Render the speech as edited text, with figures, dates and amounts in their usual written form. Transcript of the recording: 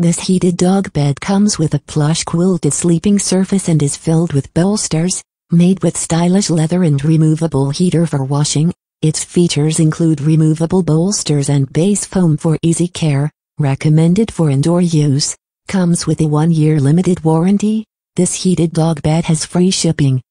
This heated dog bed comes with a plush quilted sleeping surface and is filled with bolsters, made with stylish leather and removable heater for washing. Its features include removable bolsters and base foam for easy care, recommended for indoor use. Comes with a 1-year limited warranty. This heated dog bed has free shipping.